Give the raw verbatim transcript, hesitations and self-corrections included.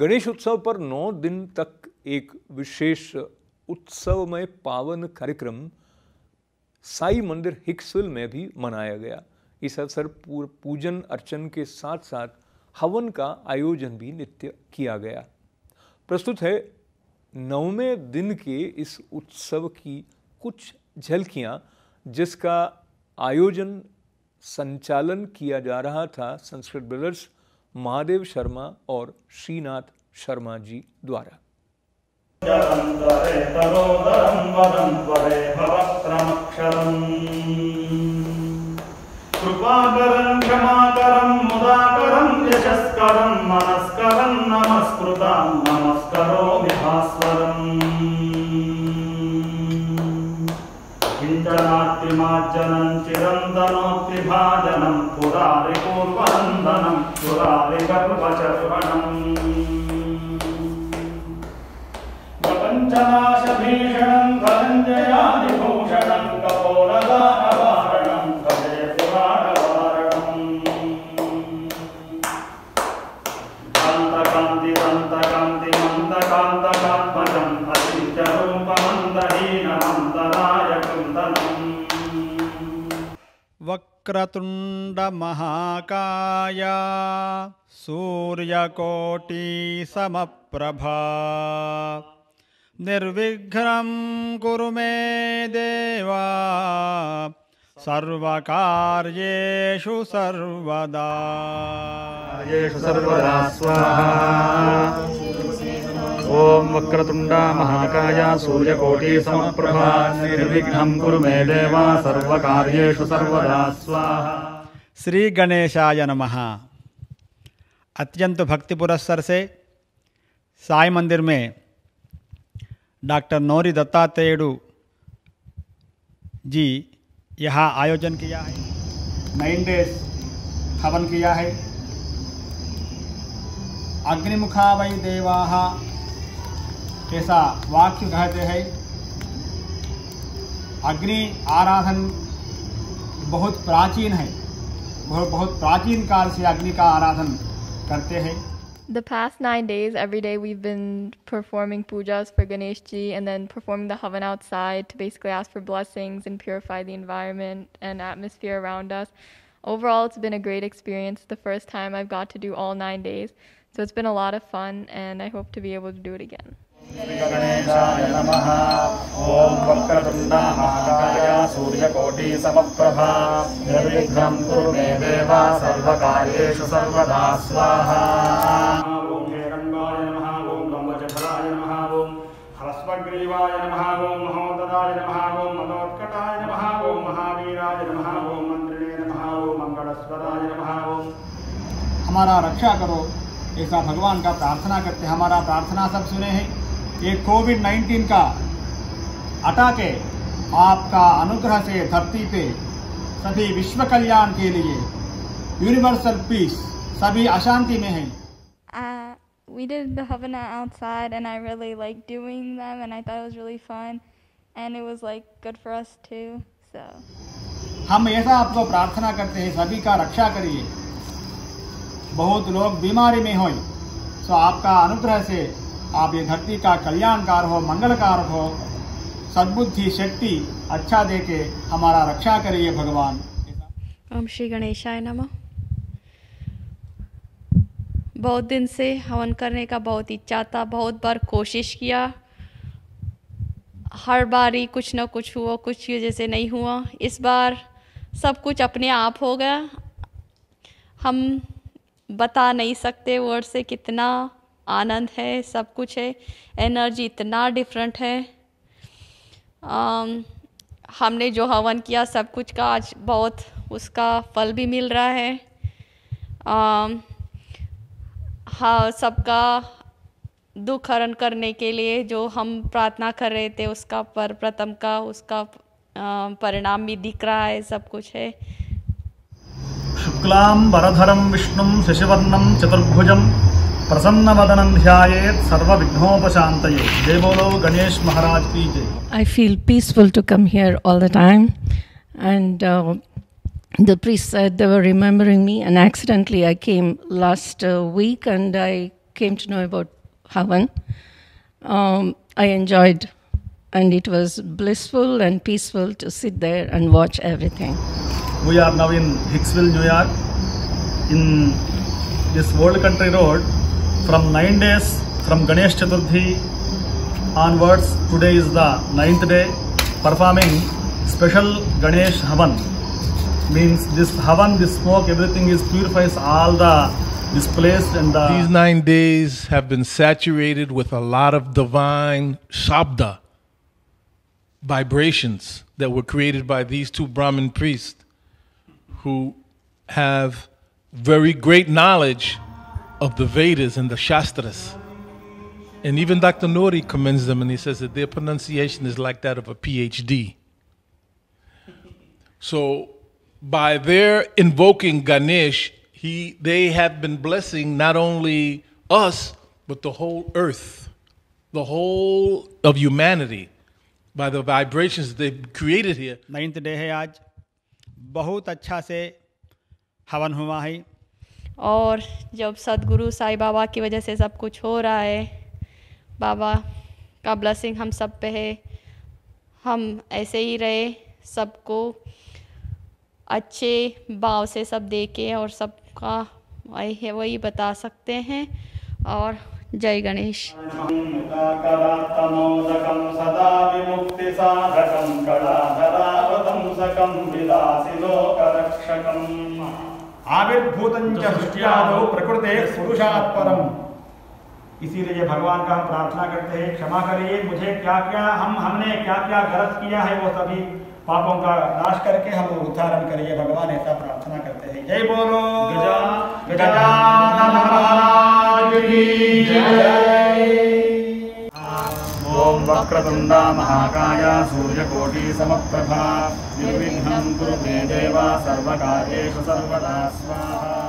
गणेश उत्सव पर नौ दिन तक एक विशेष उत्सवमय पावन कार्यक्रम साई मंदिर हिक्सविल में भी मनाया गया। इस अवसर पर पूजन अर्चन के साथ साथ हवन का आयोजन भी नित्य किया गया। प्रस्तुत है नौवें दिन के इस उत्सव की कुछ झलकियां, जिसका आयोजन संचालन किया जा रहा था संस्कृत ब्रदर्स महादेव शर्मा और श्रीनाथ शर्मा जी द्वारा। चिरंदनोत्तिभाजनं पुरारि पूर्वनन्दनं पुरारि गर्वचर्वणं गपञ्चनाशभीषणं धनञ्जयादिभूषणं कपोलदानवारणं गजे पुराणवारणं कान्तकान्तिमन्दकान्तकात्मजं अचिन्त्यरूपमन्दहीनमन्दनायकं धनम्। वक्रतुंड महाकाय सूर्यकोटि समप्रभा निर्विघ्नं कुरु मे देव सर्वकार्येषु सर्वदा स्वाहा। ओम वक्रतुंडा महाकाय सूर्यकोटि समप्रभा निर्विघ्नं कुरु मे देवा सर्वकार्येषु सर्वदा स्वाहा। श्री गणेशाय नमः। अत्यंत भक्ति पुरस्सर से साई मंदिर में डॉक्टर नौरी दत्ता जी यहाँ आयोजन किया है। नाइन डेज हवन किया है। अग्निमुखा वै देवाः ऐसा वाक्य कहते हैं। अग्नि आराधन बहुत प्राचीन है, बहुत बहुत प्राचीन काल से अग्नि का आराधन करते हैं। The past nine days, every day we've been performing pujas for Ganesh ji and then performing the havan outside to basically ask for blessings and purify the environment and atmosphere around us. Overall, it's been a great experience. The first time I've got to do all nine days, so it's been a lot of fun, and I hope to be able to do it again. Shri गणेशाय नमः। ओम वक्रतुंडा महाकाय सूर्यकोटि समप्रभा निर्विघ्नं कुरु मे देव सर्वकार्येषु सर्वदा स्वाहा। ओम हेरंगाय नमः। ओम गंगाजठराय नमः। ओम हरस्वग्रीवाय नमः। ओम महोदराय नमः। ओम मनोत्कटाय नमः। ओम महावीराय नमः। ओम मंत्रिणे नमः। ओम मंगलस्वराय नमः। ओम हमारा रक्षा करो ऐसा भगवान का प्रार्थना करते। हमारा प्रार्थना सब सुने हैं। ये कोविड नाइन्टीन का अटैक है, आपका अनुग्रह से धरती पे सभी विश्व कल्याण के लिए यूनिवर्सल पीस, सभी अशांति में है। uh, We did the Havana outside and I really liked doing them and I thought it was really fun and it was like good for us too. So हम ऐसा आपको प्रार्थना करते हैं, सभी का रक्षा करिए। बहुत लोग बीमारी में हों, सो आपका अनुग्रह से आप ये धरती का कल्याणकार हो, मंगलकार हो, सद्बुद्धि शक्ति अच्छा देके हमारा रक्षा करिए भगवान। ओम श्री गणेशाय नमः। बहुत दिन से हवन करने का बहुत इच्छा था, बहुत बार कोशिश किया, हर बार ही कुछ ना कुछ हुआ, कुछ वजह से नहीं हुआ। इस बार सब कुछ अपने आप हो गया। हम बता नहीं सकते वर्ड से कितना आनंद है, सब कुछ है, एनर्जी इतना डिफरेंट है। आम, हमने जो हवन किया सब कुछ का आज बहुत उसका फल भी मिल रहा है। आम, हाँ, सबका दुख हरण करने के लिए जो हम प्रार्थना कर रहे थे उसका पर प्रथम का उसका परिणाम भी दिख रहा है, सब कुछ है। शुक्लां वरधरं विष्णुं शशिवर्णं चतुर्भुजं प्रसन्नवदनं ध्यायेत् सर्वविघ्नोपशान्तये। जय बोलो गणेश महाराज की जय। I feel peaceful to come here all the time, and uh, the priest said they were remembering me, and accidentally I came last uh, week, and I came to know about Havan, um, I enjoyed, and it was blissful and peaceful to sit there and watch everything. We are now in Hicksville, New York, in this Old Country Road. From nine days, from Ganesh Chaturthi onwards, today is the ninth day, performing special Ganesh Havan. Means this Havan, this smoke, everything is purifies all the displaced and the... These nine days have been saturated with a lot of divine shabda, vibrations that were created by these two Brahmin priests who have very great knowledge of the Vedas and the Shastras. And even Doctor Nori commends them and he says that their pronunciation is like that of a P H D. So by their invoking Ganesh, he, they have been blessing not only us, but the whole earth, the whole of humanity, by the vibrations they've created here. ninth day है आज, बहुत अच्छा से हवन हुआ है। और जब सदगुरु साई बाबा की वजह से सब कुछ हो रहा है, बाबा का ब्लेसिंग हम सब पे है, हम ऐसे ही रहे, सबको अच्छे भाव से सब देके और सबका वही है वही बता सकते हैं। और जय गणेश। आविर्भूतं च सृष्ट्यादौ प्रकृते पुरुषात् परम्। इसीलिए भगवान का हम प्रार्थना करते हैं, क्षमा करिए मुझे क्या क्या हम हमने क्या क्या गलत किया है, वो सभी पापों का नाश करके हम उद्धारण करिए, भगवान ऐसा प्रार्थना करते हैं। जय बोलो गजानन महाराज की जय। ओम वक्रतुंडा महाकाय सूर्यकोटि समप्रभा निर्विघ्नं कुरु मे देवा सर्वकार्येषु सर्वदा स्वाहा।